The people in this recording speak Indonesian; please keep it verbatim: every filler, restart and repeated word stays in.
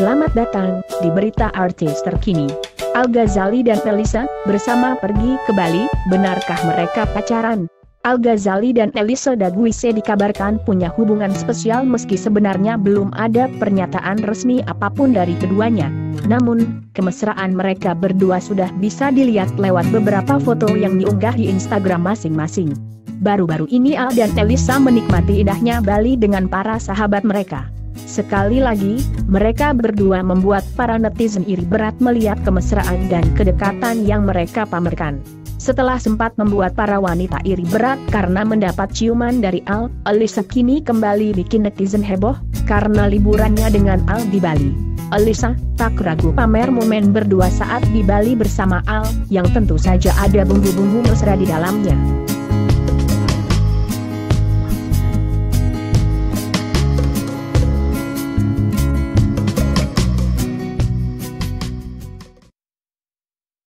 Selamat datang di berita artis terkini. Al Ghazali dan Alyssa bersama pergi ke Bali, benarkah mereka pacaran? Al Ghazali dan Alyssa Daguise dikabarkan punya hubungan spesial meski sebenarnya belum ada pernyataan resmi apapun dari keduanya. Namun, kemesraan mereka berdua sudah bisa dilihat lewat beberapa foto yang diunggah di Instagram masing-masing. Baru-baru ini Al dan Alyssa menikmati indahnya Bali dengan para sahabat mereka. Sekali lagi, mereka berdua membuat para netizen iri berat melihat kemesraan dan kedekatan yang mereka pamerkan. Setelah sempat membuat para wanita iri berat karena mendapat ciuman dari Al, Alyssa kini kembali bikin netizen heboh karena liburannya dengan Al di Bali. Alyssa tak ragu pamer momen berdua saat di Bali bersama Al, yang tentu saja ada bumbu-bumbu mesra di dalamnya.